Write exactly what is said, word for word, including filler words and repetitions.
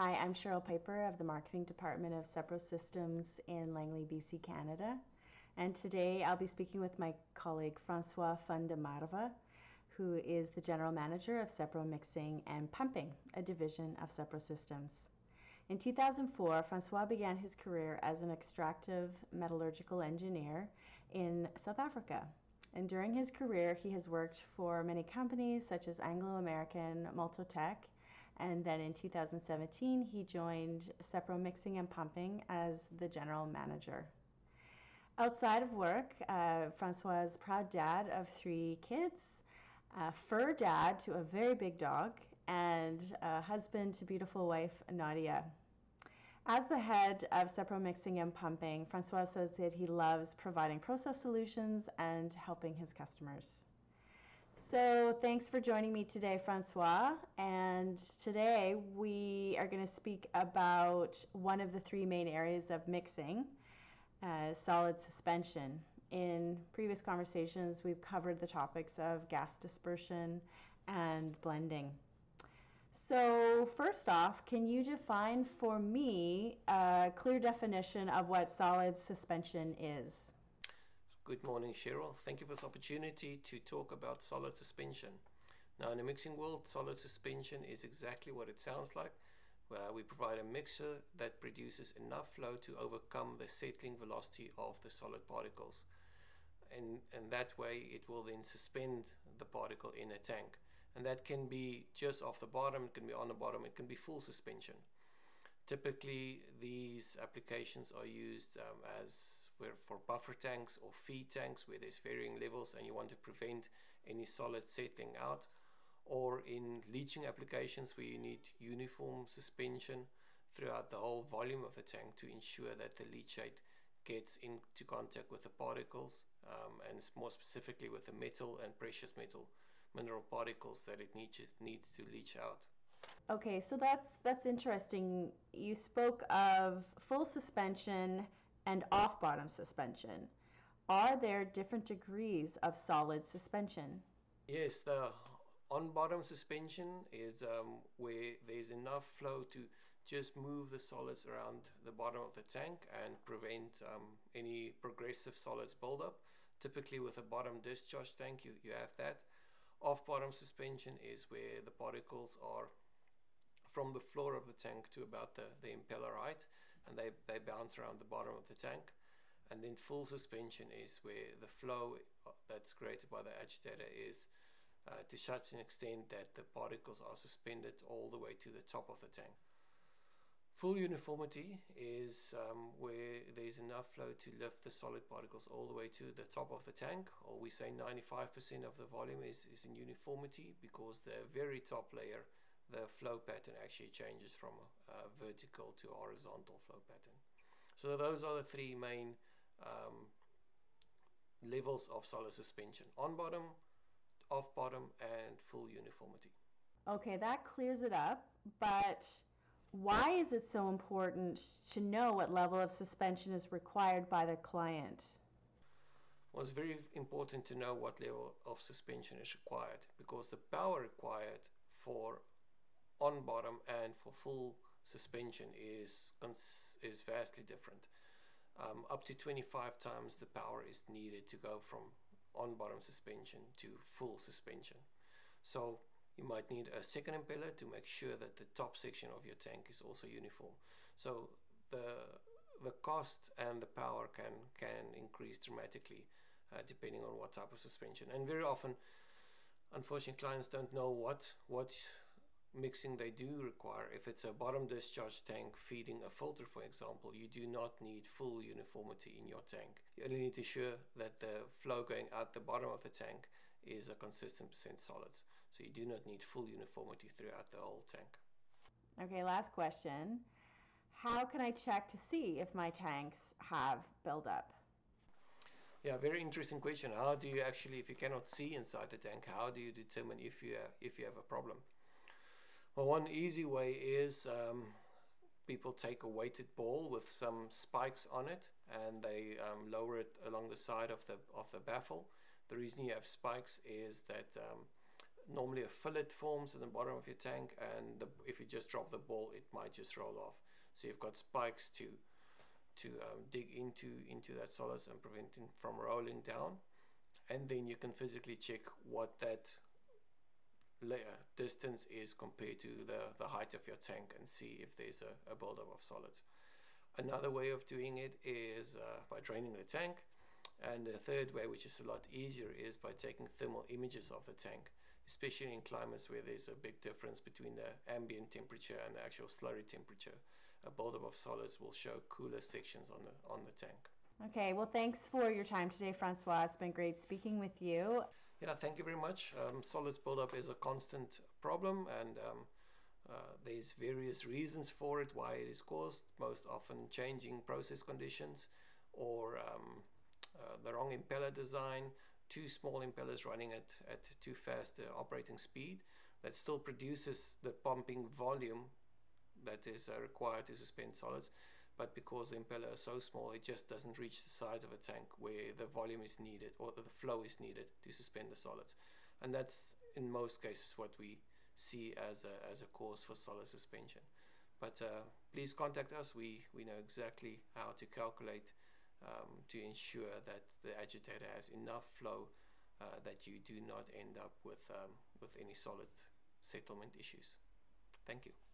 Hi, I'm Cheryl Piper of the Marketing Department of Sepro Systems in Langley, B C, Canada. And today I'll be speaking with my colleague Francois Van der Merwe, who is the General Manager of Sepro Mixing and Pumping, a division of Sepro Systems. In two thousand four, Francois began his career as an extractive metallurgical engineer in South Africa. And during his career, he has worked for many companies such as Anglo American, Multotec, and then in two thousand seventeen, he joined Sepro Mixing and Pumping as the General Manager. Outside of work, uh, Francois is proud dad of three kids, a fur dad to a very big dog, and a husband to beautiful wife, Nadia. As the head of Sepro Mixing and Pumping, Francois says that he loves providing process solutions and helping his customers. So thanks for joining me today, Francois, and today we are going to speak about one of the three main areas of mixing, uh, solid suspension. In previous conversations, we've covered the topics of gas dispersion and blending. So first off, can you define for me a clear definition of what solid suspension is? Good morning, Cheryl. Thank you for this opportunity to talk about solid suspension. Now, in the mixing world, solid suspension is exactly what it sounds like, where we provide a mixture that produces enough flow to overcome the settling velocity of the solid particles. And, and that way, it will then suspend the particle in a tank. And that can be just off the bottom, it can be on the bottom, it can be full suspension. Typically, these applications are used um, as for, for buffer tanks or feed tanks where there's varying levels and you want to prevent any solid settling out, or in leaching applications where you need uniform suspension throughout the whole volume of the tank to ensure that the leachate gets into contact with the particles um, and more specifically with the metal and precious metal mineral particles that it needs, needs to leach out. Okay, so that's that's interesting. You spoke of full suspension and off-bottom suspension. Are there different degrees of solid suspension? Yes, the on-bottom suspension is um, where there's enough flow to just move the solids around the bottom of the tank and prevent um, any progressive solids buildup. Typically with a bottom discharge tank, you, you have that. Off-bottom suspension is where the particles are from the floor of the tank to about the, the impeller height, and they, they bounce around the bottom of the tank. And then full suspension is where the flow that's created by the agitator is uh, to such an extent that the particles are suspended all the way to the top of the tank. Full uniformity is um, where there's enough flow to lift the solid particles all the way to the top of the tank, or we say ninety-five percent of the volume is, is in uniformity, because the very top layer, the flow pattern actually changes from a vertical to a horizontal flow pattern. So those are the three main um, levels of solid suspension: on bottom, off bottom, and full uniformity. Okay, that clears it up, but why is it so important to know what level of suspension is required by the client? Well, it's very important to know what level of suspension is required, because the power required for on bottom and for full suspension is is vastly different. Um, up to twenty-five times the power is needed to go from on bottom suspension to full suspension. So you might need a second impeller to make sure that the top section of your tank is also uniform. So the the cost and the power can can increase dramatically uh, depending on what type of suspension. And very often, unfortunately, clients don't know what what mixing they do require. If it's a bottom discharge tank feeding a filter, for example, you do not need full uniformity in your tank. You only need to ensure that the flow going out the bottom of the tank is a consistent percent solids. So you do not need full uniformity throughout the whole tank. Okay, last question. How can I check to see if my tanks have buildup? Yeah, very interesting question. How do you actually, if you cannot see inside the tank, how do you determine if you, if you have a problem? Well, one easy way is um, people take a weighted ball with some spikes on it and they um, lower it along the side of the of the baffle. The reason you have spikes is that um, normally a fillet forms at the bottom of your tank, and the, if you just drop the ball, it might just roll off. So you've got spikes to to um, dig into into that solids and prevent it from rolling down. And then you can physically check what that layer distance is compared to the, the height of your tank and see if there's a, a buildup of solids. Another way of doing it is uh, by draining the tank. And the third way, which is a lot easier, is by taking thermal images of the tank, especially in climates where there's a big difference between the ambient temperature and the actual slurry temperature. A buildup of solids will show cooler sections on the, on the tank. Okay, well, thanks for your time today, Francois. It's been great speaking with you. Yeah, thank you very much. Um, solids buildup is a constant problem, and um, uh, there's various reasons for it, why it is caused, most often changing process conditions or um, uh, the wrong impeller design, too small impellers running at, at too fast uh, operating speed that still produces the pumping volume that is uh, required to suspend solids, but because the impeller is so small, it just doesn't reach the sides of a tank where the volume is needed or the flow is needed to suspend the solids. And that's in most cases what we see as a, as a cause for solid suspension. But uh, please contact us. We, we know exactly how to calculate um, to ensure that the agitator has enough flow uh, that you do not end up with, um, with any solid settlement issues. Thank you.